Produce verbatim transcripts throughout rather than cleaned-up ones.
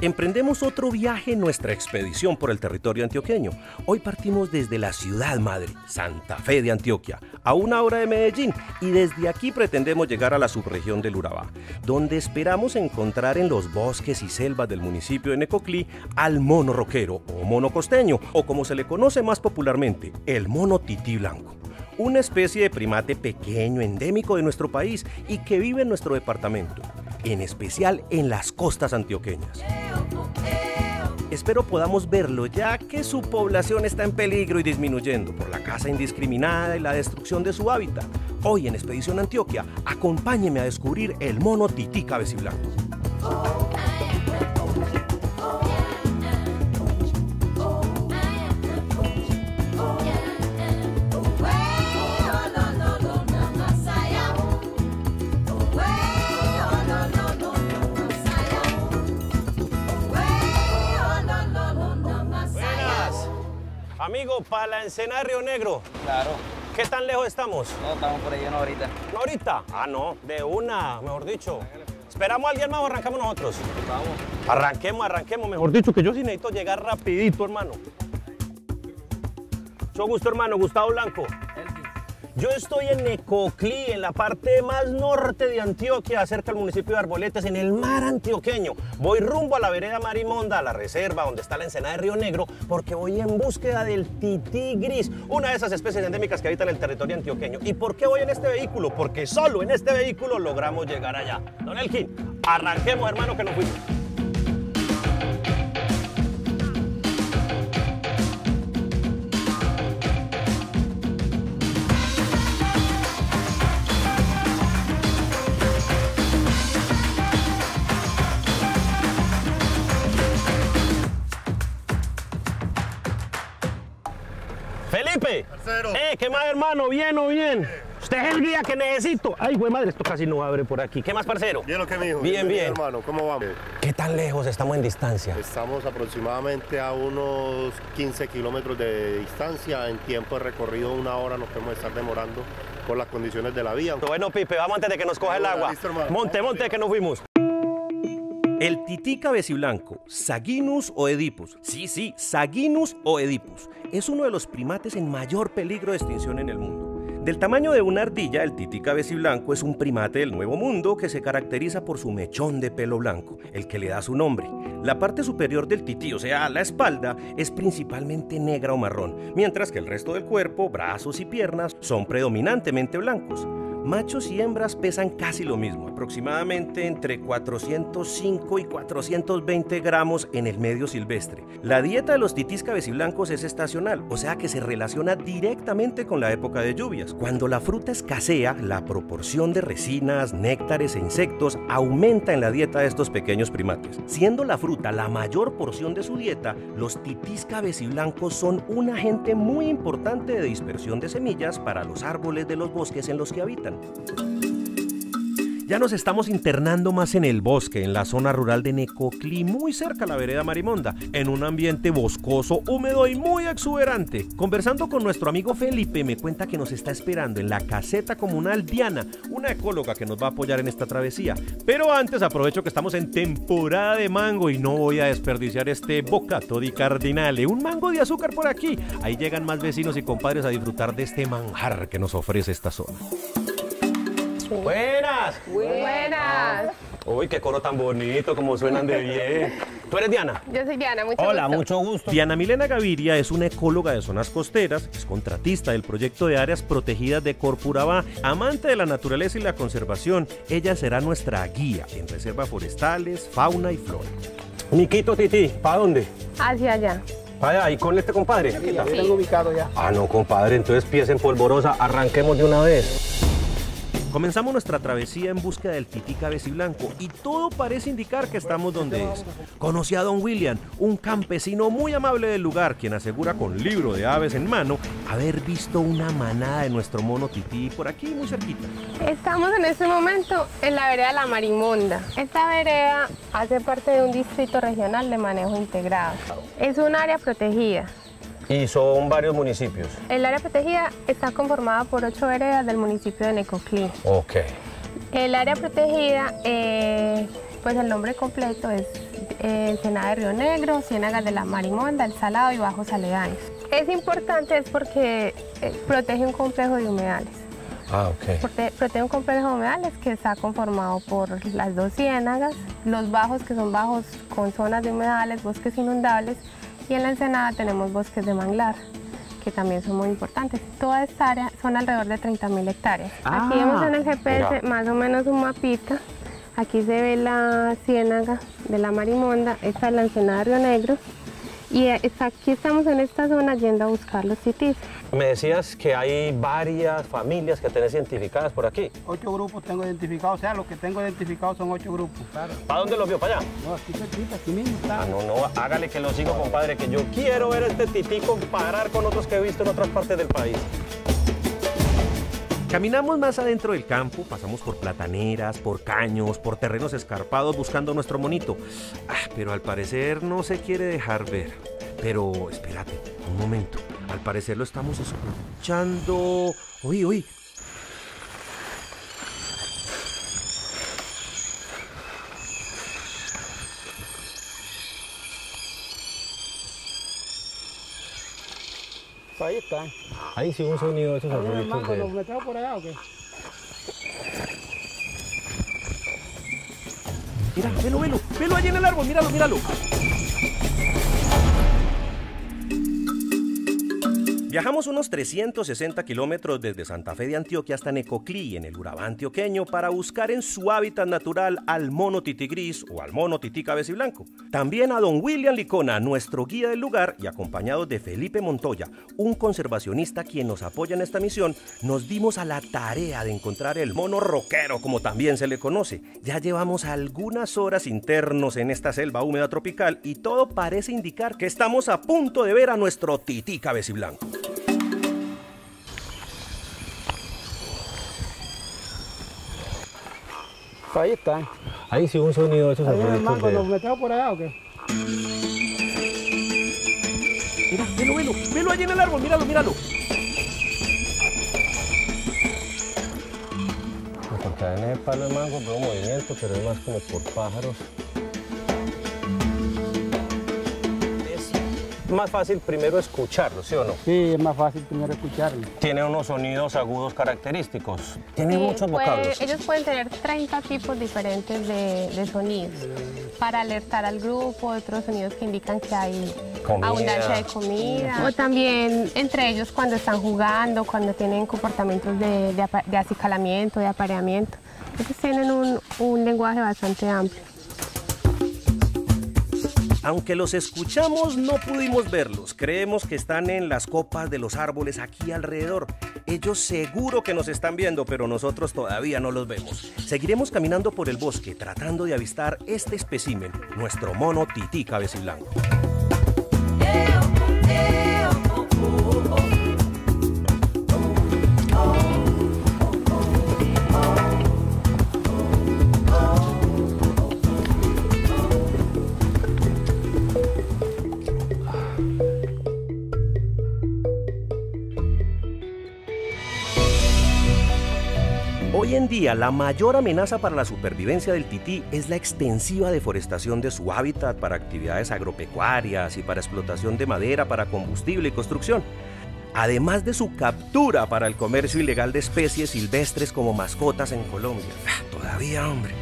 Emprendemos otro viaje en nuestra expedición por el territorio antioqueño. Hoy partimos desde la ciudad madre, Santa Fe de Antioquia, a una hora de Medellín, y desde aquí pretendemos llegar a la subregión del Urabá, donde esperamos encontrar en los bosques y selvas del municipio de Necoclí al mono roquero o mono costeño, o como se le conoce más popularmente, el mono tití blanco. Una especie de primate pequeño endémico de nuestro país y que vive en nuestro departamento, en especial en las costas antioqueñas. Espero podamos verlo, ya que su población está en peligro y disminuyendo por la caza indiscriminada y la destrucción de su hábitat. Hoy en Expedición Antioquia, acompáñeme a descubrir el mono tití cabeciblanco. Amigo, para la encena de Río Negro. Claro. ¿Qué tan lejos estamos? No, estamos por ahí una horita. ¿Una horita? Ah, no, de una, mejor dicho. ¿Esperamos a alguien más o arrancamos nosotros? Vamos. Arranquemos, arranquemos, mejor dicho, que yo sí necesito llegar rapidito, hermano. Mucho gusto, hermano, Gustavo Blanco. Yo estoy en Necoclí, en la parte más norte de Antioquia, cerca del municipio de Arboletes, en el mar antioqueño. Voy rumbo a la vereda Marimonda, a la reserva donde está la encena de Río Negro, porque voy en búsqueda del tití gris, una de esas especies endémicas que habitan el territorio antioqueño. ¿Y por qué voy en este vehículo? Porque solo en este vehículo logramos llegar allá. Don Elkin, arranquemos, hermano, que nos fuimos. Felipe, eh, ¿qué más, hermano? ¿Bien o bien? Usted es el guía que necesito. Ay, güey, madre, esto casi no abre por aquí. ¿Qué más, parcero? Bien, ¿o qué, mijo? Bien, bien, bien. Hermano, ¿cómo vamos? ¿Qué tan lejos estamos en distancia? Estamos aproximadamente a unos quince kilómetros de distancia. En tiempo de recorrido, una hora nos podemos estar demorando por las condiciones de la vía. Bueno, Pipe, vamos antes de que nos coja el agua. Listo, monte, monte, que nos fuimos. El tití cabeciblanco, Saguinus oedipus, sí, sí, Saguinus oedipus, es uno de los primates en mayor peligro de extinción en el mundo. Del tamaño de una ardilla, el tití cabeciblanco es un primate del Nuevo Mundo que se caracteriza por su mechón de pelo blanco, el que le da su nombre. La parte superior del tití, o sea, la espalda, es principalmente negra o marrón, mientras que el resto del cuerpo, brazos y piernas, son predominantemente blancos. Machos y hembras pesan casi lo mismo, aproximadamente entre cuatrocientos cinco y cuatrocientos veinte gramos en el medio silvestre. La dieta de los titís cabeciblancos es estacional, o sea que se relaciona directamente con la época de lluvias. Cuando la fruta escasea, la proporción de resinas, néctares e insectos aumenta en la dieta de estos pequeños primates. Siendo la fruta la mayor porción de su dieta, los titís cabeciblancos son un agente muy importante de dispersión de semillas para los árboles de los bosques en los que habitan. Ya nos estamos internando más en el bosque, en la zona rural de Necoclí, muy cerca a la vereda Marimonda, en un ambiente boscoso, húmedo y muy exuberante. Conversando con nuestro amigo Felipe, me cuenta que nos está esperando en la caseta comunal Diana, una ecóloga que nos va a apoyar en esta travesía. Pero antes aprovecho que estamos en temporada de mango y no voy a desperdiciar este bocato di cardinale, un mango de azúcar por aquí. Ahí llegan más vecinos y compadres a disfrutar de este manjar que nos ofrece esta zona. suena. ¡Buenas! ¡Buenas! Uy, qué coro tan bonito, como suenan de bien. ¿Tú eres Diana? Yo soy Diana, mucho Hola, gusto. Hola, mucho gusto. Diana Milena Gaviria es una ecóloga de zonas costeras, es contratista del proyecto de áreas protegidas de Corpurabá, amante de la naturaleza y la conservación. Ella será nuestra guía en reservas forestales, fauna y flora. Miquito, Titi, ¿para dónde? Hacia allá. Allá, ¿y con este compadre? Sí, ya sí. Tengo ubicado ya. Ah, no, compadre, entonces pies en polvorosa, arranquemos de una vez. Comenzamos nuestra travesía en busca del tití cabeciblanco y todo parece indicar que estamos donde es. Conocí a don William, un campesino muy amable del lugar, quien asegura con libro de aves en mano haber visto una manada de nuestro mono tití por aquí muy cerquita. Estamos en este momento en la vereda de la Marimonda. Esta vereda hace parte de un distrito regional de manejo integrado. Es un área protegida. Y son varios municipios. El área protegida está conformada por ocho veredas del municipio de Necoclí. Ok. El área protegida, eh, pues el nombre completo es eh, Ciénaga de Río Negro, Ciénagas de la Marimonda, El Salado y Bajos Aledaños. Es importante es porque eh, protege un complejo de humedales. Ah, ok. Prote protege un complejo de humedales que está conformado por las dos ciénagas, los bajos que son bajos con zonas de humedales, bosques inundables, y en la ensenada tenemos bosques de manglar, que también son muy importantes. Toda esta área son alrededor de treinta mil hectáreas. Ah, aquí vemos en el G P S mira. Más o menos un mapita. Aquí se ve la ciénaga de la Marimonda, esta es la ensenada de Río Negro. Y aquí estamos en esta zona yendo a buscar los titís. Me decías que hay varias familias que tenés identificadas por aquí. Ocho grupos tengo identificados, o sea, los que tengo identificados son ocho grupos. Claro. ¿Para dónde los vio? ¿Para allá? No, aquí cerquita, aquí mismo está. Ah, no, no, hágale que lo sigo, compadre, que yo quiero ver a este tití comparar con otros que he visto en otras partes del país. Caminamos más adentro del campo, pasamos por plataneras, por caños, por terrenos escarpados buscando nuestro monito. Ah, pero al parecer no se quiere dejar ver. Pero espérate, un momento. Al parecer lo estamos escuchando. Uy, uy. Ahí está. Ahí sí un sonido de esos arbolitos de... ¿Los fleteos por allá o qué? Mira, velo, velo, velo allí en el árbol, míralo, míralo. Viajamos unos trescientos sesenta kilómetros desde Santa Fe de Antioquia hasta Necoclí, en el Urabá antioqueño, para buscar en su hábitat natural al mono tití gris o al mono tití cabeciblanco. También a don William Licona, nuestro guía del lugar, y acompañados de Felipe Montoya, un conservacionista quien nos apoya en esta misión, nos dimos a la tarea de encontrar el mono roquero, como también se le conoce. Ya llevamos algunas horas internos en esta selva húmeda tropical y todo parece indicar que estamos a punto de ver a nuestro tití cabeciblanco. Ahí está. Ahí sí un sonido de esos arbolitos de... ¿Los metemos por allá o qué? Mira, velo, velo, velo allí en el árbol, míralo, míralo. Por cadena de palo de mango veo movimiento, pero es más como por pájaros. Más fácil primero escucharlo, ¿sí o no? Sí, es más fácil primero escucharlo. Tiene unos sonidos agudos característicos. Tiene sí, muchos puede, vocablos. Ellos pueden tener treinta tipos diferentes de, de sonidos para alertar al grupo, otros sonidos que indican que hay comida. Abundancia de comida. O también entre ellos cuando están jugando, cuando tienen comportamientos de, de, de acicalamiento, de apareamiento. Entonces tienen un, un lenguaje bastante amplio. Aunque los escuchamos, no pudimos verlos. Creemos que están en las copas de los árboles aquí alrededor. Ellos seguro que nos están viendo, pero nosotros todavía no los vemos. Seguiremos caminando por el bosque, tratando de avistar este espécimen, nuestro mono tití cabeciblanco. Hoy en día, la mayor amenaza para la supervivencia del tití es la extensiva deforestación de su hábitat para actividades agropecuarias y para explotación de madera para combustible y construcción. además de su captura para el comercio ilegal de especies silvestres como mascotas en Colombia. Todavía, hombre.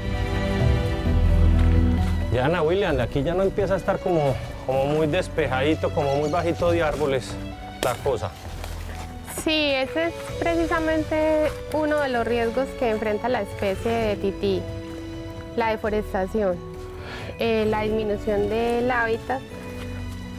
Diana, William, aquí ya no empieza a estar como, como muy despejadito, como muy bajito de árboles la cosa. Sí, ese es precisamente uno de los riesgos que enfrenta la especie de tití, la deforestación. Eh, la disminución del hábitat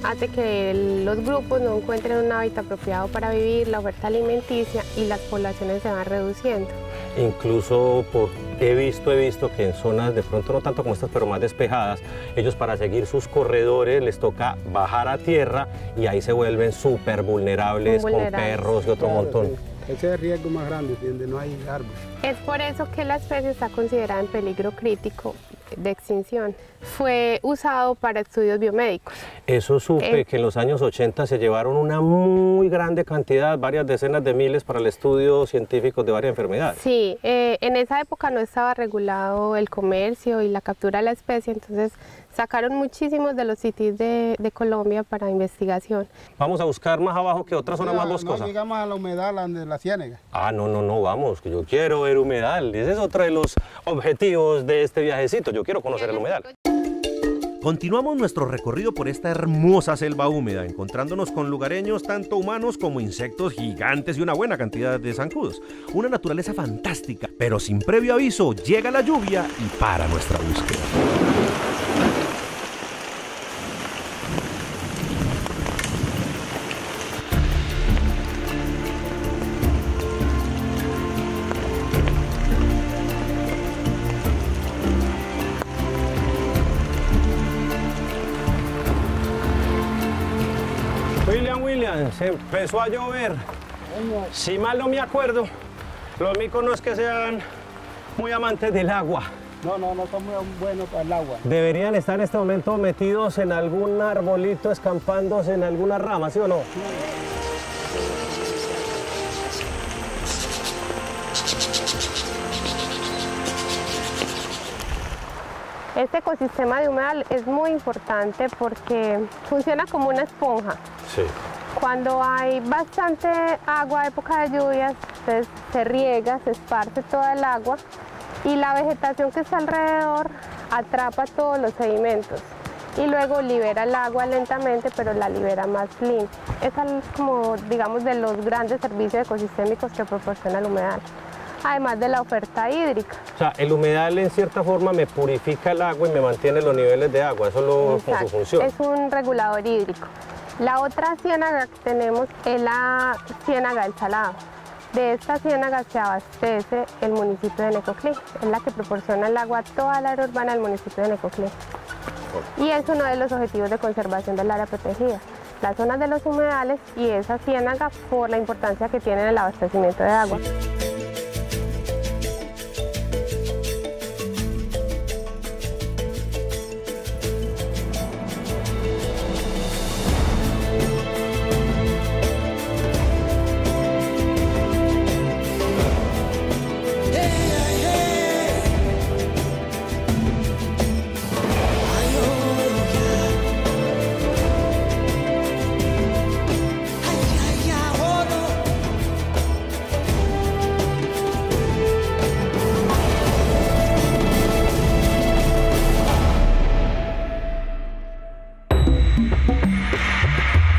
hace que los grupos no encuentren un hábitat apropiado para vivir, la oferta alimenticia y las poblaciones se van reduciendo. Incluso por, he visto, he visto que en zonas de pronto no tanto como estas, pero más despejadas, ellos para seguir sus corredores les toca bajar a tierra y ahí se vuelven súper vulnerables, vulnerables con perros y otro claro, montón. Sí. Ese es el riesgo más grande, donde no hay árboles. Es por eso que la especie está considerada en peligro crítico de extinción. Fue usado para estudios biomédicos. Eso supe, eh, que en los años ochenta se llevaron una muy grande cantidad, varias decenas de miles para el estudio científico de varias enfermedades. Sí, eh, en esa época no estaba regulado el comercio y la captura de la especie, entonces sacaron muchísimos de los sitios de, de Colombia para investigación. Vamos a buscar más abajo que otra zona no, más boscosa. No llegamos a la humedad de la Ciénaga. Ah, no, no, no, vamos, que yo quiero ver humedal. Ese es otro de los objetivos de este viajecito, yo quiero conocer el humedal. Continuamos nuestro recorrido por esta hermosa selva húmeda, encontrándonos con lugareños tanto humanos como insectos gigantes y una buena cantidad de zancudos. Una naturaleza fantástica, pero sin previo aviso llega la lluvia y para nuestra búsqueda. Se empezó a llover. Si mal no me acuerdo, los micos no es que sean muy amantes del agua. No, no, no son muy buenos para el agua. Deberían estar en este momento metidos en algún arbolito, escampándose en alguna rama, ¿sí o no? Este ecosistema de humedal es muy importante porque funciona como una esponja. Sí. Cuando hay bastante agua, época de lluvias, se, se riega, se esparce toda el agua y la vegetación que está alrededor atrapa todos los sedimentos y luego libera el agua lentamente, pero la libera más limpia. Esa es como, digamos, de los grandes servicios ecosistémicos que proporciona el humedal, además de la oferta hídrica. O sea, el humedal en cierta forma me purifica el agua y me mantiene los niveles de agua, eso es lo, con su función. Es un regulador hídrico. La otra ciénaga que tenemos es la Ciénaga del Salado. De esta ciénaga se abastece el municipio de Necoclí. Es la que proporciona el agua a toda la área urbana del municipio de Necoclí. Y es uno de los objetivos de conservación del área protegida. Las zonas de los humedales y esa ciénaga por la importancia que tiene en el abastecimiento de agua.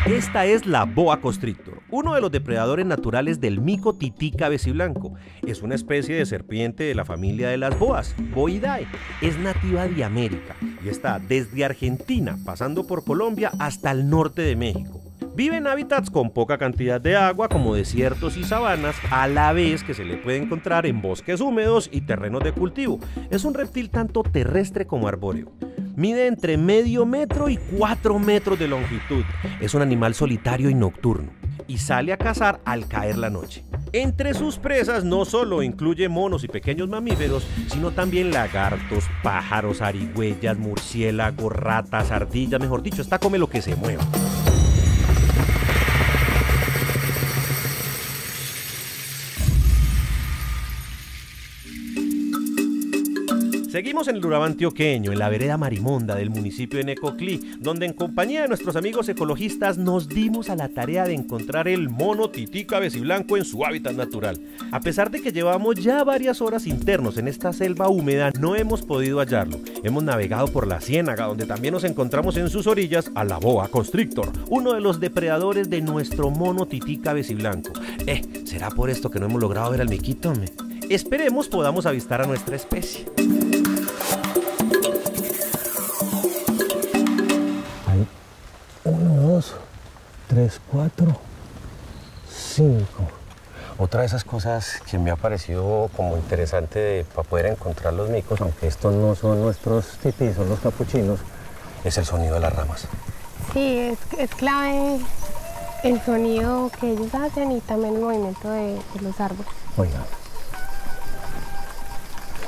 Esta es la boa constrictor, uno de los depredadores naturales del mico tití cabeciblanco. Es una especie de serpiente de la familia de las boas, Boidae. Es nativa de América y está desde Argentina, pasando por Colombia hasta el norte de México. Vive en hábitats con poca cantidad de agua, como desiertos y sabanas, a la vez que se le puede encontrar en bosques húmedos y terrenos de cultivo. Es un reptil tanto terrestre como arbóreo. Mide entre medio metro y cuatro metros de longitud. Es un animal solitario y nocturno y sale a cazar al caer la noche. Entre sus presas no solo incluye monos y pequeños mamíferos, sino también lagartos, pájaros, zarigüeyas, murciélagos, ratas, ardillas, mejor dicho, esta come lo que se mueva. Seguimos en el Urabá antioqueño, en la vereda Marimonda del municipio de Necoclí, donde en compañía de nuestros amigos ecologistas nos dimos a la tarea de encontrar el mono tití cabeciblanco en su hábitat natural. A pesar de que llevamos ya varias horas internos en esta selva húmeda, no hemos podido hallarlo. Hemos navegado por la ciénaga, donde también nos encontramos en sus orillas a la boa constrictor, uno de los depredadores de nuestro mono tití cabeciblanco. Eh, ¿será por esto que no hemos logrado ver al miquito? Esperemos podamos avistar a nuestra especie. uno, dos, tres, cuatro, cinco. Otra de esas cosas que me ha parecido como interesante de, para poder encontrar los micos, aunque estos no son nuestros titís, son los capuchinos, es el sonido de las ramas. Sí, es, es clave el sonido que ellos hacen y también el movimiento de, de los árboles. Oiga.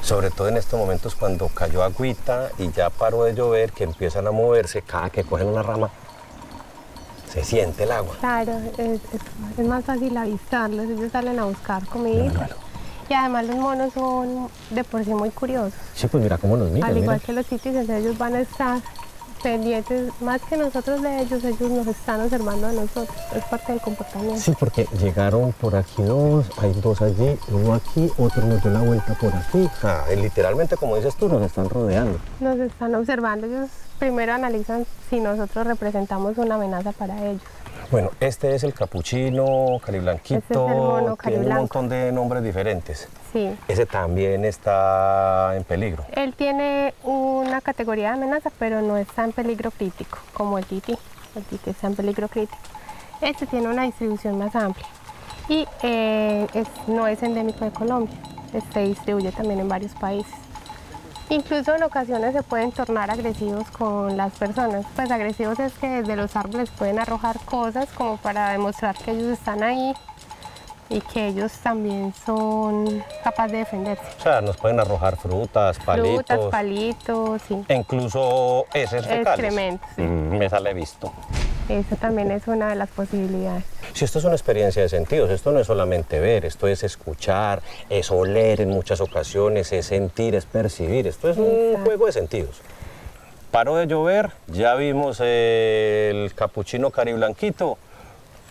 Sobre todo en estos momentos cuando cayó agüita y ya paró de llover, que empiezan a moverse, cada que cogen una rama, se siente el agua. Claro, es, es, es más fácil avistarlos, ellos salen a buscar comidita. Y además los monos son de por sí muy curiosos. Sí, pues mira cómo nos miran. Al igual mira. que los titis, ellos van a estar pendientes, más que nosotros de ellos, ellos nos están observando a nosotros, es parte del comportamiento. Sí, porque llegaron por aquí dos, hay dos allí, uno aquí, otro nos dio la vuelta por aquí. Ah, y literalmente, como dices tú, nos están rodeando. Nos están observando, ellos primero analizan si nosotros representamos una amenaza para ellos. Bueno, este es el capuchino, cariblanquito, este es el mono, tiene un montón de nombres diferentes. Sí. Ese también está en peligro. Él tiene una categoría de amenaza, pero no está en peligro crítico, como el tití. El tití está en peligro crítico. Este tiene una distribución más amplia y eh, es, no es endémico de Colombia. Se distribuye también en varios países. Incluso en ocasiones se pueden tornar agresivos con las personas. Pues agresivos es que desde los árboles pueden arrojar cosas como para demostrar que ellos están ahí y que ellos también son capaces de defenderse. O sea, nos pueden arrojar frutas, palitos. Frutas, palitos, sí. E incluso heces fecales. Excrementos, sí. Mm, me sale visto. Eso también es una de las posibilidades. Si esto es una experiencia de sentidos, esto no es solamente ver, esto es escuchar, es oler en muchas ocasiones, es sentir, es percibir, esto es Exacto. un juego de sentidos. Paró de llover, ya vimos el capuchino cariblanquito,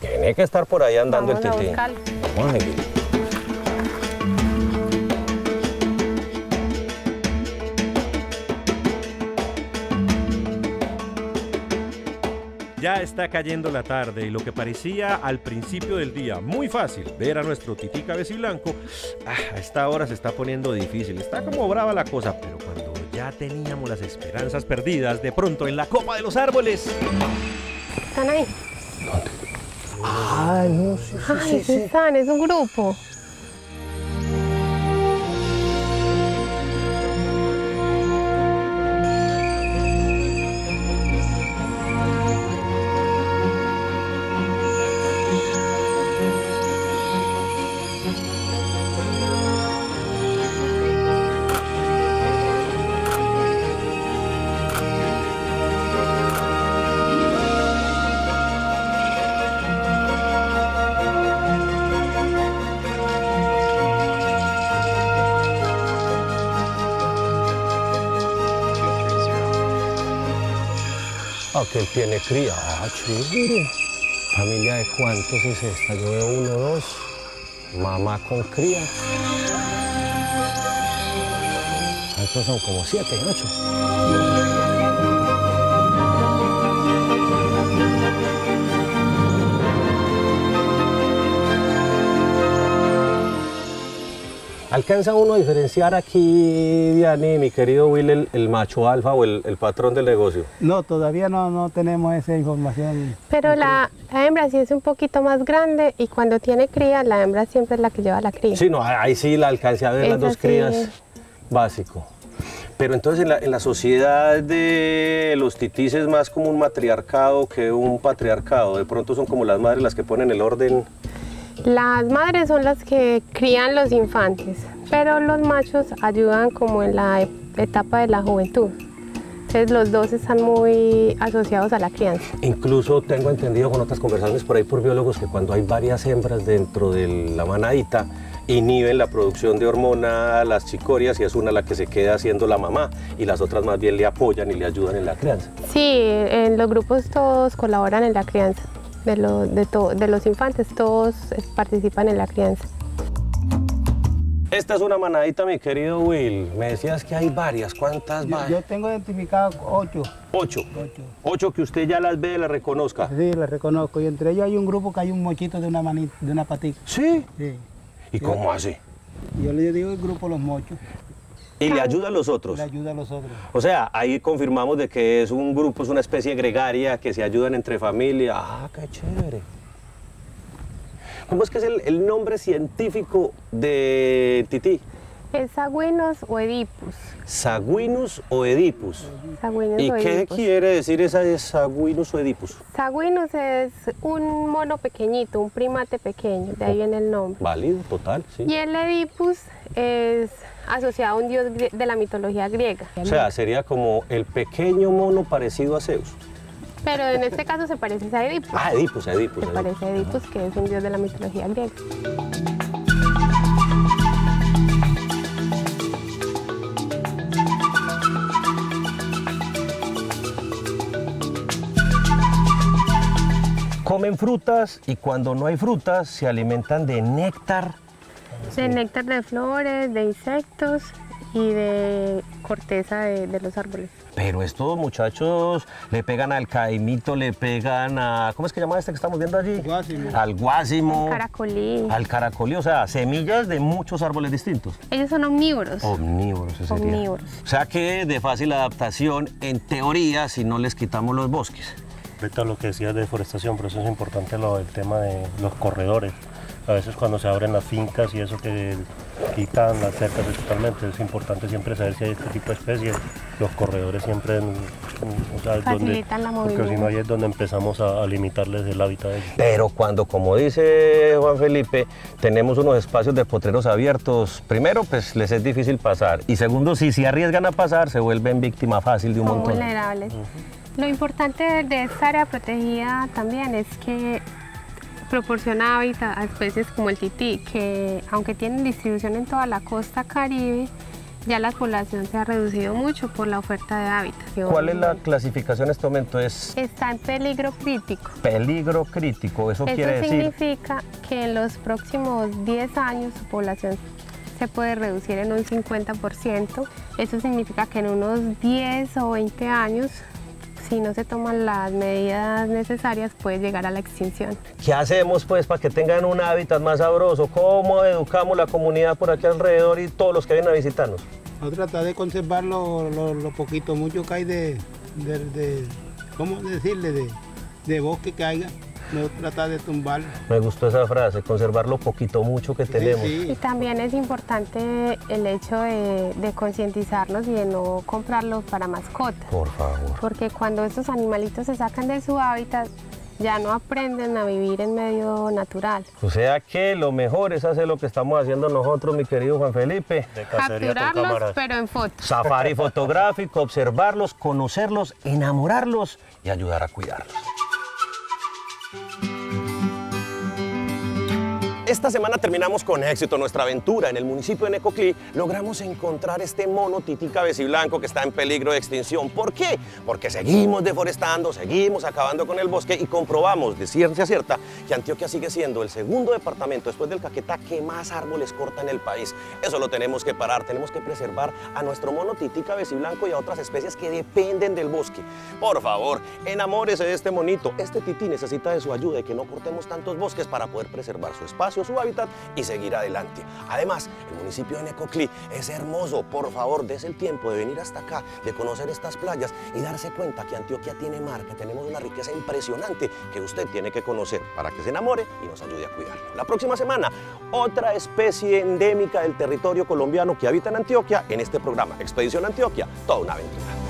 tiene que estar por ahí andando. Vamos el tití. Vamos a buscarlo. Ya está cayendo la tarde y lo que parecía al principio del día muy fácil ver a nuestro tití cabeciblanco, ah, a esta hora se está poniendo difícil, está como brava la cosa, pero cuando ya teníamos las esperanzas perdidas, de pronto en la copa de los árboles. ¿Están ahí? ¿Dónde? Ah, no, sí, sí, Ay, sí, sí. están, es un grupo. Que él tiene cría. Ah, chévere. ¿Familia de cuántos es esta? Yo veo uno, dos. Mamá con cría. Estos son como siete, ocho. ¿Alcanza uno a diferenciar aquí, Diani, mi querido Will, el, el macho alfa o el, el patrón del negocio? No, todavía no, no tenemos esa información. Pero no la, la hembra sí es un poquito más grande y cuando tiene cría, la hembra siempre es la que lleva la cría. Sí, no, ahí sí la alcancé a ver, es las dos crías, es básico. Pero entonces en la, en la sociedad de los titís es más como un matriarcado que un patriarcado. De pronto son como las madres las que ponen el orden. Las madres son las que crían los infantes, pero los machos ayudan como en la etapa de la juventud. Entonces los dos están muy asociados a la crianza. Incluso tengo entendido con otras conversaciones por ahí por biólogos que cuando hay varias hembras dentro de la manadita, inhiben la producción de hormona, las chicorias, y es una la que se queda haciendo la mamá, y las otras más bien le apoyan y le ayudan en la crianza. Sí, en los grupos todos colaboran en la crianza, de, lo, de, to, de los infantes todos participan en la crianza. Esta es una manadita, mi querido Will. Me decías que hay varias. ¿Cuántas varias? Yo, yo tengo identificado ocho. ¿Ocho? Ocho. Ocho que usted ya las ve y las reconozca. Sí, las reconozco. Y entre ellos hay un grupo que hay un mochito de una manita, de una patita. ¿Sí? Sí. ¿Y yo, cómo hace? Yo le digo el grupo Los Mochos. ¿Y le ayuda a los otros? Le ayuda a los otros. O sea, ahí confirmamos de que es un grupo, es una especie gregaria, que se ayudan entre familias. ¡Ah, qué chévere! ¿Cómo es que es el, el nombre científico de Tití? Es Saguinus oedipus. Saguinus oedipus. Saguinus ¿Y oedipus. Qué quiere decir esa de Saguinus oedipus? Saguinus es un mono pequeñito, un primate pequeño, de ahí viene el nombre. Válido, total, sí. Y el Oedipus es asociado a un dios de la mitología griega. O sea, sería como el pequeño mono parecido a Zeus. Pero en este caso se parece a Oedipus. Ah, Oedipus, Oedipus. Se Oedipus. parece a Oedipus, que es un dios de la mitología griega. Comen frutas y cuando no hay frutas se alimentan de néctar. De néctar de flores, de insectos y de corteza de, de los árboles. Pero estos muchachos le pegan al caimito, le pegan a... ¿Cómo es que llama este que estamos viendo allí? Guásimo. Al guásimo. Al caracolí. Al caracolí, o sea, semillas de muchos árboles distintos. Ellos son omnívoros. Omnívoros, eso sería. Omnívoros. O sea que de fácil adaptación, en teoría, si no les quitamos los bosques. Respecto a lo que decías de deforestación, por eso es importante lo, el tema de los corredores. A veces cuando se abren las fincas y eso que quitan las cercas totalmente, es importante siempre saber si hay este tipo de especies. Los corredores siempre, o sea, facilitan la movilidad. Porque si no, ahí es donde empezamos a, a limitarles el hábitat de ellos. Pero cuando, como dice Juan Felipe, tenemos unos espacios de potreros abiertos, primero, pues les es difícil pasar. Y segundo, si se arriesgan a pasar, se vuelven víctima fácil de un Son montón. vulnerables. Uh-huh. Lo importante de esta área protegida también es que proporciona hábitat a especies como el tití, que aunque tienen distribución en toda la costa caribe, ya la población se ha reducido mucho por la oferta de hábitat. ¿Cuál es la clasificación en este momento? Es... Está en peligro crítico. Peligro crítico, eso, eso quiere decir... Eso significa que en los próximos diez años su población se puede reducir en un cincuenta por ciento. Eso significa que en unos diez o veinte años, si no se toman las medidas necesarias, puede llegar a la extinción. ¿Qué hacemos pues para que tengan un hábitat más sabroso? ¿Cómo educamos la comunidad por aquí alrededor y todos los que vienen a visitarnos? Vamos a tratar de conservar lo, lo, lo poquito, mucho que hay de, de, de ¿cómo decirle? De, de bosque que haya. No tratar de tumbar. Me gustó esa frase, conservar lo poquito mucho que tenemos. Sí, sí. Y también es importante el hecho de, de concientizarnos y de no comprarlos para mascotas. Por favor. Porque cuando estos animalitos se sacan de su hábitat, ya no aprenden a vivir en medio natural. O sea que lo mejor es hacer lo que estamos haciendo nosotros, mi querido Juan Felipe. De capturarlos, pero en foto. Safari fotográfico, observarlos, conocerlos, enamorarlos y ayudar a cuidarlos. Esta semana terminamos con éxito nuestra aventura. En el municipio de Necoclí logramos encontrar este mono tití cabeciblanco que está en peligro de extinción. ¿Por qué? Porque seguimos deforestando, seguimos acabando con el bosque y comprobamos de ciencia cierta que Antioquia sigue siendo el segundo departamento después del Caquetá que más árboles corta en el país. Eso lo tenemos que parar, tenemos que preservar a nuestro mono tití cabeciblanco y a otras especies que dependen del bosque. Por favor, enamórese de este monito. Este tití necesita de su ayuda y que no cortemos tantos bosques para poder preservar su espacio, su hábitat y seguir adelante. Además, el municipio de Necoclí es hermoso. Por favor, des el tiempo de venir hasta acá, de conocer estas playas y darse cuenta que Antioquia tiene mar, que tenemos una riqueza impresionante que usted tiene que conocer para que se enamore y nos ayude a cuidarlo. La próxima semana, otra especie endémica del territorio colombiano que habita en Antioquia en este programa Expedición Antioquia, toda una aventura.